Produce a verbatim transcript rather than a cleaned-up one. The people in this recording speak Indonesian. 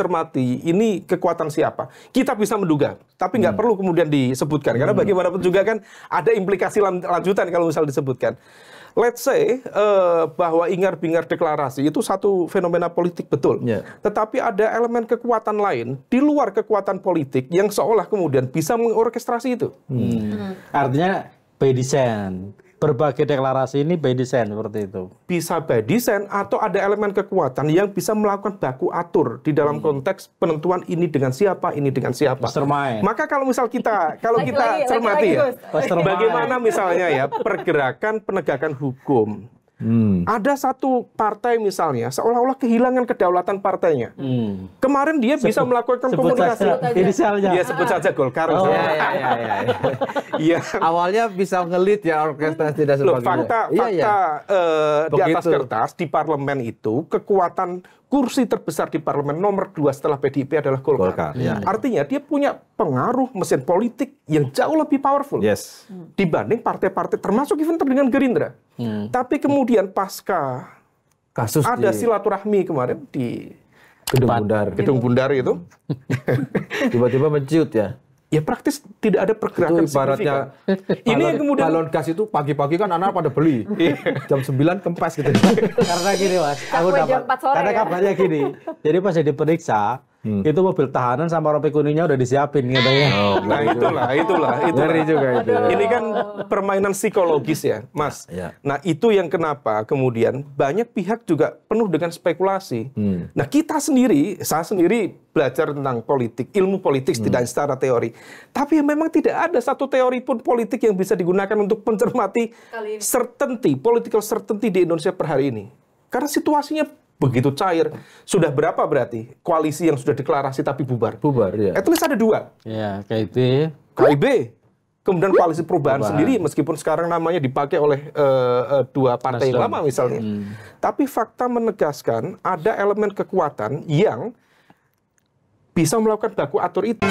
cermati ini kekuatan siapa, kita bisa menduga, tapi nggak hmm. perlu kemudian disebutkan, karena bagaimanapun juga kan ada implikasi lan lanjutan kalau misal disebutkan. Let's say uh, bahwa ingar-bingar deklarasi itu satu fenomena politik, betul. Yeah. Tetapi ada elemen kekuatan lain di luar kekuatan politik yang seolah kemudian bisa mengorkestrasi itu. Hmm. Hmm. Artinya by design. Berbagai deklarasi ini by design seperti itu. Bisa by design atau ada elemen kekuatan yang bisa melakukan baku atur di dalam hmm. konteks penentuan ini dengan siapa, ini dengan siapa. Mastermind. Maka kalau misal kita kalau lagi, kita lagi, cermati lagi, lagi, ya, bagaimana misalnya ya pergerakan penegakan hukum. Hmm. Ada satu partai misalnya seolah-olah kehilangan kedaulatan partainya. Hmm. Kemarin dia sebut, bisa melakukan sebut komunikasi. Dia sebut saja Golkar. Oh, ya, ya, ya, ya, ya. Awalnya bisa ngelit ya orkestrasi tidak sebagainya. Fakta, fakta ya, ya. Uh, di atas kertas di parlemen itu kekuatan kursi terbesar di parlemen nomor dua setelah P D I P adalah Golkar. Golkar ya, ya. Artinya dia punya pengaruh mesin politik yang jauh lebih powerful yes. dibanding partai-partai termasuk even dengan Gerindra. Hmm. Tapi kemudian pasca kasus ada di... silaturahmi kemarin di Gedung Bundar, Gedung Bundar itu tiba-tiba menciut ya. Ya praktis tidak ada pergerakan baratnya. Ini yang kemudian balon gas itu pagi-pagi kan anak pada beli. jam sembilan kempes gitu. Karena gini Mas, aku dapat. Karena kabarnya gini. Jadi pas jadi periksa, hmm. itu mobil tahanan sama rompi kuningnya udah disiapin katanya. Oh, nah itulah, itulah, itu juga itu. Ini kan permainan psikologis ya, Mas. Ya. Nah itu yang kenapa kemudian banyak pihak juga penuh dengan spekulasi. Hmm. Nah kita sendiri, saya sendiri belajar tentang politik, ilmu politik hmm. tidak secara teori. Tapi memang tidak ada satu teori pun politik yang bisa digunakan untuk mencermati certainty, political certainty di Indonesia per hari ini. Karena situasinya begitu cair. Sudah berapa berarti koalisi yang sudah deklarasi tapi bubar? Bubar, ya. At least ada dua. Ya, K I B. K I B. Kemudian koalisi perubahan, perubahan sendiri, meskipun sekarang namanya dipakai oleh uh, uh, dua partai yang lama misalnya. Hmm. Tapi fakta menegaskan ada elemen kekuatan yang bisa melakukan baku atur itu.